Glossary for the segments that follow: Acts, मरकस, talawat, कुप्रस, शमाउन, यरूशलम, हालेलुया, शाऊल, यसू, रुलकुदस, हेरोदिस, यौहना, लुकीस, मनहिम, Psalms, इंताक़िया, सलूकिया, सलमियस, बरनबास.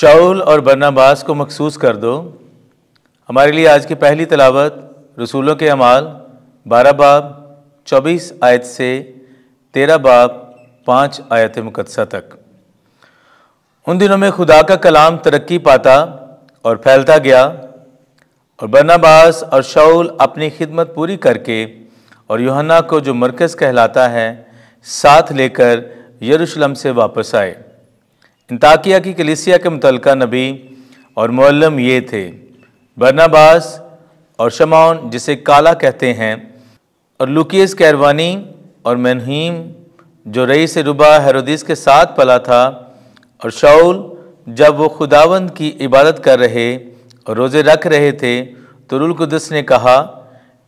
शाऊल और बरनबास को मखसूस कर दो। हमारे लिए आज की पहली तलावत रसूलों के अमाल 12 बाब 24 आयत से 13 बाब 5 आयत मुकद्दसा तक। उन दिनों में खुदा का कलाम तरक्की पाता और फैलता गया और बरनबास और शाऊल अपनी खिदमत पूरी करके और यौहना को जो मरकस कहलाता है साथ लेकर यरूशलम से वापस आए। इंताक़िया की कलीसिया के मुतलका नबी और मुअल्लम ये थे बरनबास और शमाउन जिसे काला कहते हैं और लुकीस कैरवानी और मनहिम जो रई से रुबा हेरोदिस के साथ पला था। और शाऊल जब वो खुदावंद की इबादत कर रहे और रोज़े रख रहे थे तो रुलकुदस ने कहा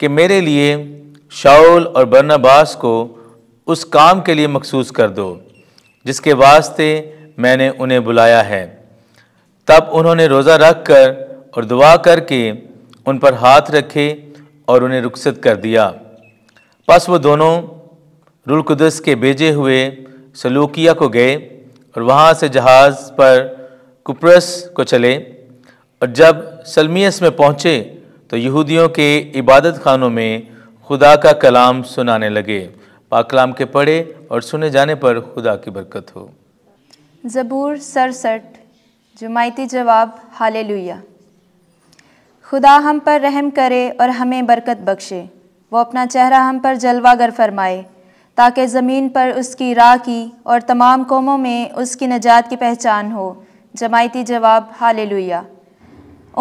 कि मेरे लिए शाऊल और बरनबास को उस काम के लिए मखसूस कर दो जिसके वास्ते मैंने उन्हें बुलाया है। तब उन्होंने रोज़ा रख कर और दुआ करके उन पर हाथ रखे और उन्हें रुखसत कर दिया। बस वो दोनों रुलकुदस के भेजे हुए सलूकिया को गए और वहाँ से जहाज़ पर कुप्रस को चले और जब सलमियस में पहुँचे तो यहूदियों के इबादत खानों में खुदा का कलाम सुनाने लगे। पाक कलाम के पढ़े और सुने जाने पर खुदा की बरकत हो। ज़बूर 67 जुमायती जवाब हालेलुया। खुदा हम पर रहम करे और हमें बरकत बख्शे, वो अपना चेहरा हम पर जलवागर फरमाए, ताकि ज़मीन पर उसकी राह की और तमाम कौमों में उसकी नजात की पहचान हो। जमायती जवाब हालेलुया।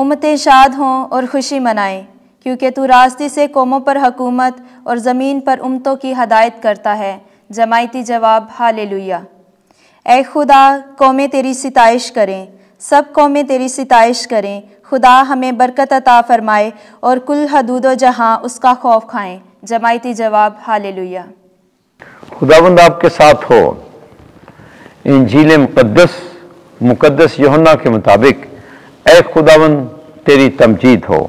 उम्मतें शाद हों और खुशी मनाएं, क्योंकि तू रास्ते से कौमों पर हकूमत और ज़मीन पर उम्मतों की हदायत करता है। जमायती जवाब हालेलुया। ऐ खुदा कौमें तेरी सिताइश करें, सब कौमें तेरी सिताइश करें। खुदा हमें बरकत अता फरमाए और कुल हदूदो जहाँ उसका खौफ खाएं। जमायती जवाब हालेलुया। खुदावंद आपके साथ हो। इंजील मुकद्दस यौहना के मुताबिक ऐ खुदावंद तेरी तमजीद हो।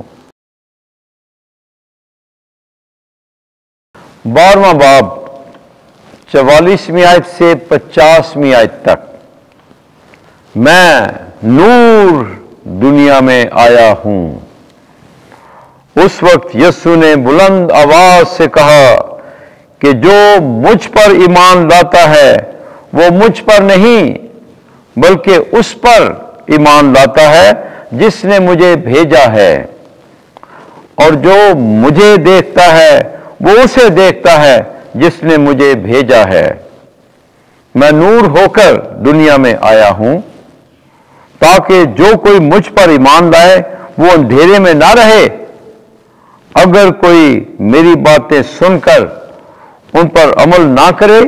12वां बाब 44वीं आयत से 50वीं आयत तक। मैं नूर दुनिया में आया हूं। उस वक्त यसू ने बुलंद आवाज से कहा कि जो मुझ पर ईमान लाता है वो मुझ पर नहीं बल्कि उस पर ईमान लाता है जिसने मुझे भेजा है, और जो मुझे देखता है वो उसे देखता है जिसने मुझे भेजा है। मैं नूर होकर दुनिया में आया हूं ताकि जो कोई मुझ पर ईमान लाए वो अंधेरे में ना रहे। अगर कोई मेरी बातें सुनकर उन पर अमल ना करे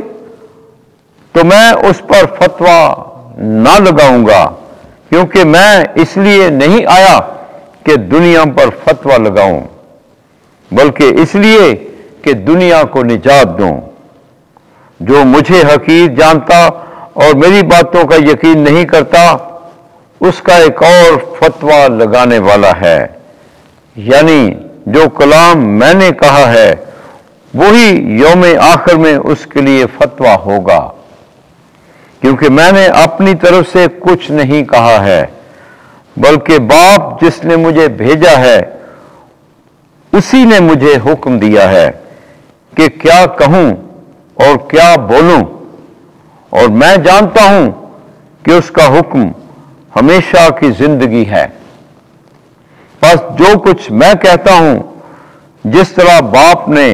तो मैं उस पर फतवा ना लगाऊंगा, क्योंकि मैं इसलिए नहीं आया कि दुनिया पर फतवा लगाऊं बल्कि इसलिए कि दुनिया को निजात दूं। जो मुझे हकीर जानता और मेरी बातों का यकीन नहीं करता उसका एक और फतवा लगाने वाला है, यानी जो कलाम मैंने कहा है वही यौम आखिर में उसके लिए फतवा होगा, क्योंकि मैंने अपनी तरफ से कुछ नहीं कहा है बल्कि बाप जिसने मुझे भेजा है उसी ने मुझे हुक्म दिया है कि क्या कहूं और क्या बोलूं, और मैं जानता हूं कि उसका हुक्म हमेशा की जिंदगी है। बस जो कुछ मैं कहता हूं जिस तरह बाप ने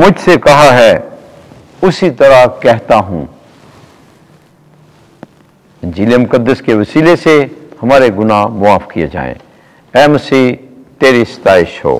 मुझसे कहा है उसी तरह कहता हूं। इंजील मुकद्दस के वसीले से हमारे गुनाह मुआफ किए जाएं। ऐ मसीह तेरी सताइश हो।